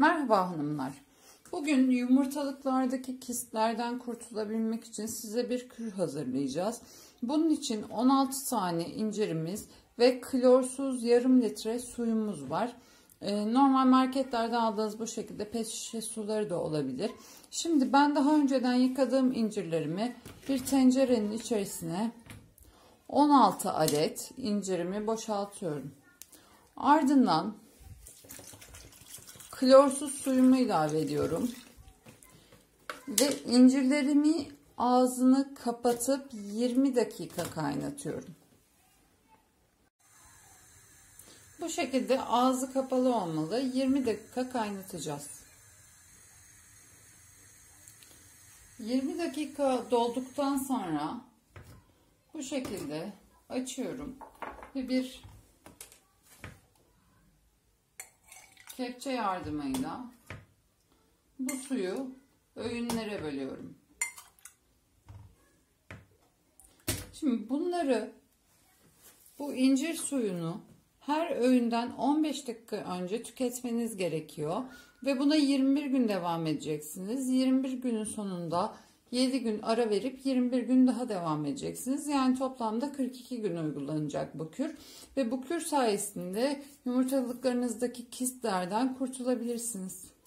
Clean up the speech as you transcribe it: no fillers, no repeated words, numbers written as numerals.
Merhaba hanımlar. Bugün yumurtalıklardaki kistlerden kurtulabilmek için size bir kür hazırlayacağız. Bunun için 16 tane incirimiz ve klorsuz yarım litre suyumuz var. Normal marketlerde aldığınız bu şekilde pet şişe suları da olabilir. Şimdi ben daha önceden yıkadığım incirlerimi bir tencerenin içerisine 16 adet incirimi boşaltıyorum. Ardından klorsuz suyumu ilave ediyorum. Ve incirlerimi ağzını kapatıp 20 dakika kaynatıyorum. Bu şekilde ağzı kapalı olmalı. 20 dakika kaynatacağız. 20 dakika dolduktan sonra bu şekilde açıyorum. Ve bir kepçe yardımıyla bu suyu öğünlere bölüyorum. Şimdi bu incir suyunu her öğünden 15 dakika önce tüketmeniz gerekiyor. Ve buna 21 gün devam edeceksiniz. 21 günün sonunda 7 gün ara verip 21 gün daha devam edeceksiniz. Yani toplamda 42 gün uygulanacak bu kür. Ve bu kür sayesinde yumurtalıklarınızdaki kistlerden kurtulabilirsiniz.